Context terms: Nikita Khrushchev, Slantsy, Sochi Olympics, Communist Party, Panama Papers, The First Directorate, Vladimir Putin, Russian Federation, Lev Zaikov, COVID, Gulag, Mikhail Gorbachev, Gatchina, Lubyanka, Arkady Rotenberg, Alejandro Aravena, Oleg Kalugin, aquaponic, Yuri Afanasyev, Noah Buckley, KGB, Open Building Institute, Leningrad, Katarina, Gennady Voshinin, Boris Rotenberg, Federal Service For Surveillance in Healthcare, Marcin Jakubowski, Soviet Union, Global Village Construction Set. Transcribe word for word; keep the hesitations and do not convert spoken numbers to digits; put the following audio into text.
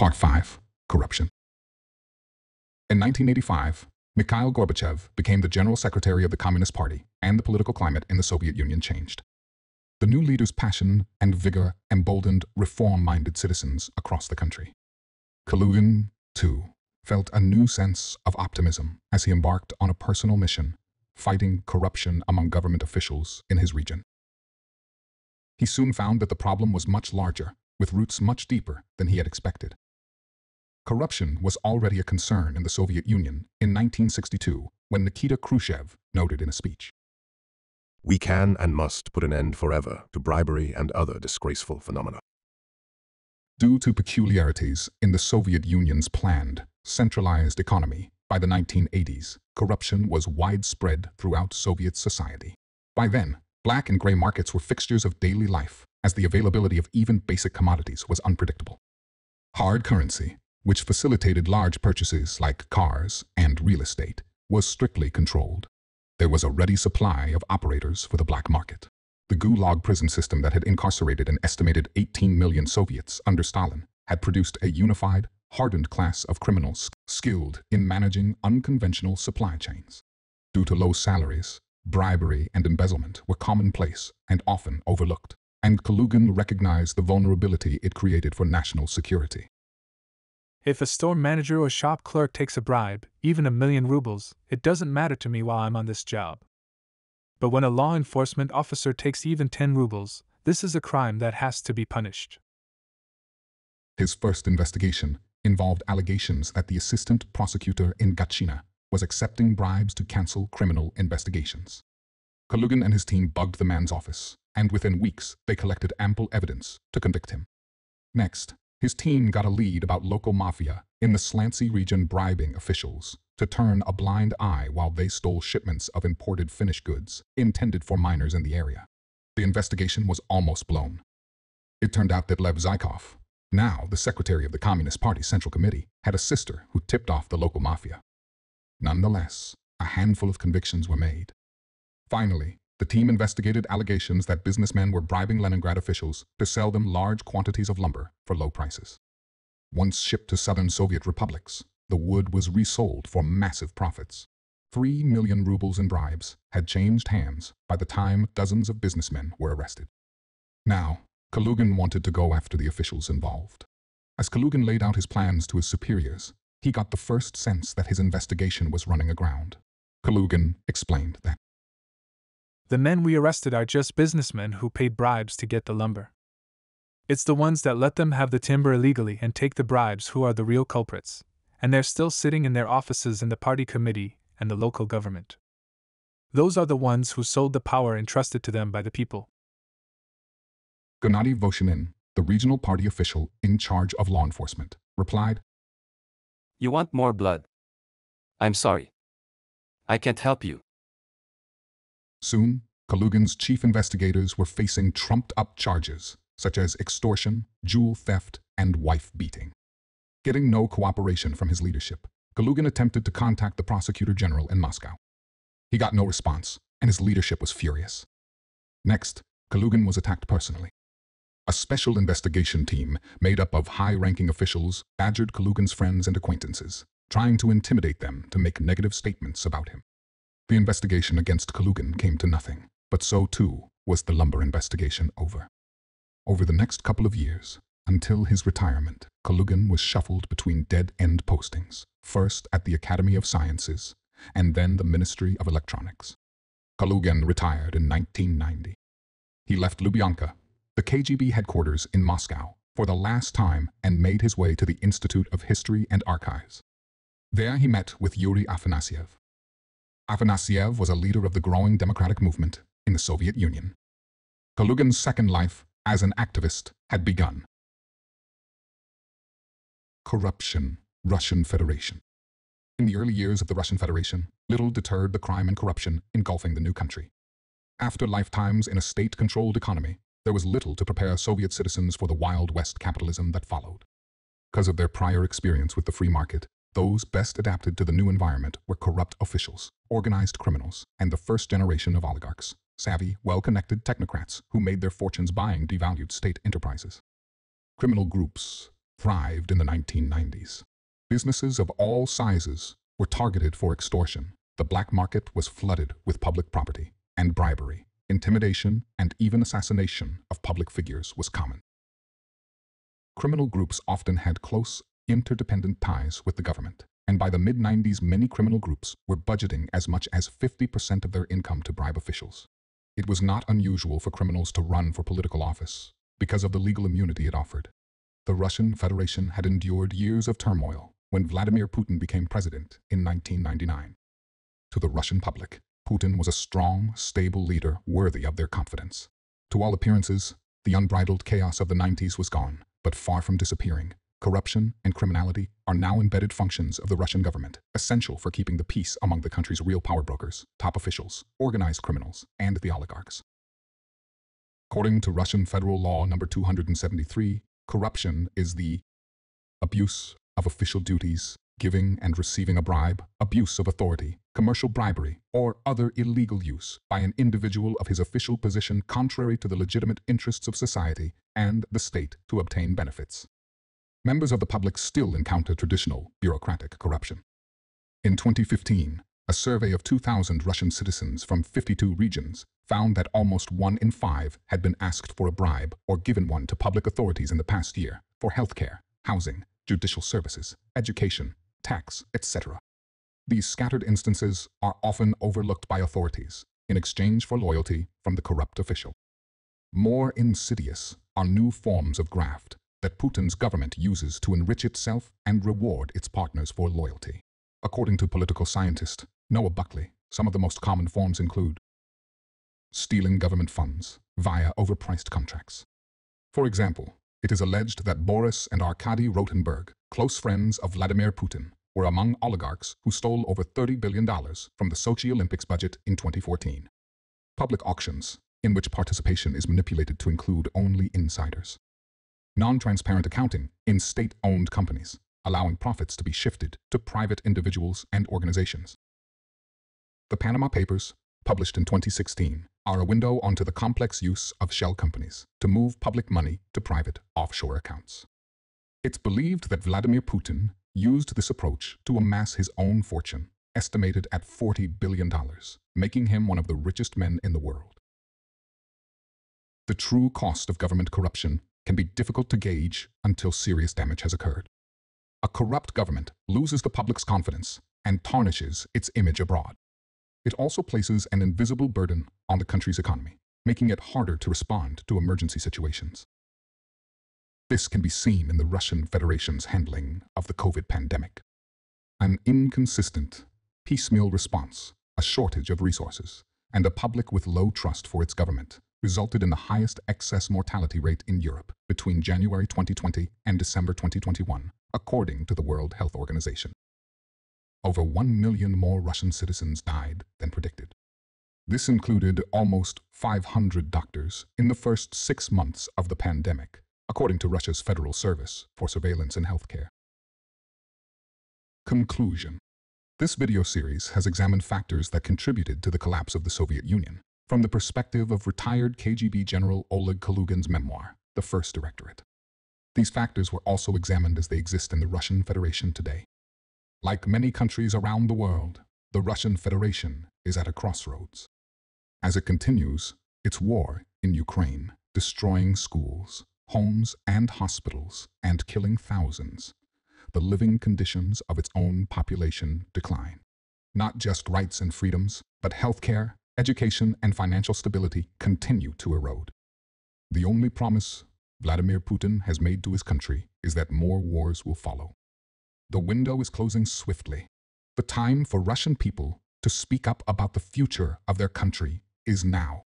Part five. Corruption. In nineteen eighty-five, Mikhail Gorbachev became the General Secretary of the Communist Party, and the political climate in the Soviet Union changed. The new leader's passion and vigor emboldened reform-minded citizens across the country. Kalugin, too, felt a new sense of optimism as he embarked on a personal mission, fighting corruption among government officials in his region. He soon found that the problem was much larger, with roots much deeper than he had expected. Corruption was already a concern in the Soviet Union in nineteen sixty-two, when Nikita Khrushchev noted in a speech, "We can and must put an end forever to bribery and other disgraceful phenomena." Due to peculiarities in the Soviet Union's planned, centralized economy, by the nineteen eighties, corruption was widespread throughout Soviet society. By then, black and gray markets were fixtures of daily life, as the availability of even basic commodities was unpredictable. Hard currency, which facilitated large purchases like cars and real estate, was strictly controlled. There was a ready supply of operators for the black market. The Gulag prison system that had incarcerated an estimated eighteen million Soviets under Stalin had produced a unified, hardened class of criminals skilled in managing unconventional supply chains. Due to low salaries, bribery and embezzlement were commonplace and often overlooked, and Kalugin recognized the vulnerability it created for national security. "If a store manager or shop clerk takes a bribe, even a million rubles, it doesn't matter to me while I'm on this job. But when a law enforcement officer takes even ten rubles, this is a crime that has to be punished." His first investigation involved allegations that the assistant prosecutor in Gatchina was accepting bribes to cancel criminal investigations. Kalugin and his team bugged the man's office, and within weeks they collected ample evidence to convict him. Next, his team got a lead about local mafia in the Slantsy region bribing officials to turn a blind eye while they stole shipments of imported Finnish goods intended for minors in the area. The investigation was almost blown. It turned out that Lev Zaikov, now the secretary of the Communist Party Central Committee, had a sister who tipped off the local mafia. Nonetheless, a handful of convictions were made. Finally, the team investigated allegations that businessmen were bribing Leningrad officials to sell them large quantities of lumber for low prices. Once shipped to southern Soviet republics, the wood was resold for massive profits. Three million rubles in bribes had changed hands by the time dozens of businessmen were arrested. Now, Kalugin wanted to go after the officials involved. As Kalugin laid out his plans to his superiors, he got the first sense that his investigation was running aground. Kalugin explained that, "The men we arrested are just businessmen who paid bribes to get the lumber. It's the ones that let them have the timber illegally and take the bribes who are the real culprits, and they're still sitting in their offices in the party committee and the local government. Those are the ones who sold the power entrusted to them by the people." Gennady Voshinin, the regional party official in charge of law enforcement, replied, "You want more blood? I'm sorry. I can't help you." Soon, Kalugin's chief investigators were facing trumped-up charges, such as extortion, jewel theft, and wife-beating. Getting no cooperation from his leadership, Kalugin attempted to contact the prosecutor general in Moscow. He got no response, and his leadership was furious. Next, Kalugin was attacked personally. A special investigation team, made up of high-ranking officials, badgered Kalugin's friends and acquaintances, trying to intimidate them to make negative statements about him. The investigation against Kalugin came to nothing, but so too was the lumber investigation over. Over the next couple of years, until his retirement, Kalugin was shuffled between dead-end postings, first at the Academy of Sciences and then the Ministry of Electronics. Kalugin retired in nineteen ninety. He left Lubyanka, the K G B headquarters in Moscow, for the last time and made his way to the Institute of History and Archives. There he met with Yuri Afanasyev. Afanasyev was a leader of the growing democratic movement in the Soviet Union. Kalugin's second life as an activist had begun. Corruption, Russian Federation. In the early years of the Russian Federation, little deterred the crime and corruption engulfing the new country. After lifetimes in a state-controlled economy, there was little to prepare Soviet citizens for the Wild West capitalism that followed. Because of their prior experience with the free market, those best adapted to the new environment were corrupt officials, organized criminals, and the first generation of oligarchs, savvy, well-connected technocrats who made their fortunes buying devalued state enterprises. Criminal groups, thrived in the nineteen nineties. Businesses of all sizes were targeted for extortion. The black market was flooded with public property and bribery. Intimidation and even assassination of public figures was common. Criminal groups often had close, interdependent ties with the government, and by the mid nineties many criminal groups were budgeting as much as fifty percent of their income to bribe officials. It was not unusual for criminals to run for political office because of the legal immunity it offered. The Russian Federation had endured years of turmoil when Vladimir Putin became president in nineteen ninety-nine. To the Russian public, Putin was a strong, stable leader worthy of their confidence. To all appearances, the unbridled chaos of the nineties was gone, but far from disappearing. Corruption and criminality are now embedded functions of the Russian government, essential for keeping the peace among the country's real power brokers, top officials, organized criminals, and the oligarchs. According to Russian Federal Law number two hundred seventy-three, corruption is the abuse of official duties, giving and receiving a bribe, abuse of authority, commercial bribery, or other illegal use by an individual of his official position contrary to the legitimate interests of society and the state to obtain benefits. Members of the public still encounter traditional bureaucratic corruption. In twenty fifteen, a survey of two thousand Russian citizens from fifty-two regions found that almost one in five had been asked for a bribe or given one to public authorities in the past year for healthcare, housing, judicial services, education, tax, et cetera. These scattered instances are often overlooked by authorities in exchange for loyalty from the corrupt official. More insidious are new forms of graft that Putin's government uses to enrich itself and reward its partners for loyalty. According to political scientist Noah Buckley, some of the most common forms include stealing government funds via overpriced contracts. For example, it is alleged that Boris and Arkady Rotenberg, close friends of Vladimir Putin, were among oligarchs who stole over thirty billion dollars from the Sochi Olympics budget in twenty fourteen. Public auctions, in which participation is manipulated to include only insiders. Non-transparent accounting in state-owned companies, allowing profits to be shifted to private individuals and organizations. The Panama Papers, published in twenty sixteen, are a window onto the complex use of shell companies to move public money to private offshore accounts. It's believed that Vladimir Putin used this approach to amass his own fortune, estimated at forty billion dollars, making him one of the richest men in the world. The true cost of government corruption can be difficult to gauge until serious damage has occurred. A corrupt government loses the public's confidence and tarnishes its image abroad. It also places an invisible burden on the country's economy, making it harder to respond to emergency situations. This can be seen in the Russian Federation's handling of the COVID pandemic. An inconsistent, piecemeal response, a shortage of resources, and a public with low trust for its government resulted in the highest excess mortality rate in Europe between January twenty twenty and December twenty twenty-one, according to the World Health Organization. Over one million more Russian citizens died than predicted. This included almost five hundred doctors in the first six months of the pandemic, according to Russia's Federal Service for Surveillance in Healthcare. Conclusion. This video series has examined factors that contributed to the collapse of the Soviet Union from the perspective of retired K G B General Oleg Kalugin's memoir, The First Directorate. These factors were also examined as they exist in the Russian Federation today. Like many countries around the world, the Russian Federation is at a crossroads. As it continues its war in Ukraine, destroying schools, homes, and hospitals, and killing thousands, the living conditions of its own population decline. Not just rights and freedoms, but healthcare, education, and financial stability continue to erode. The only promise Vladimir Putin has made to his country is that more wars will follow. The window is closing swiftly. The time for Russian people to speak up about the future of their country is now.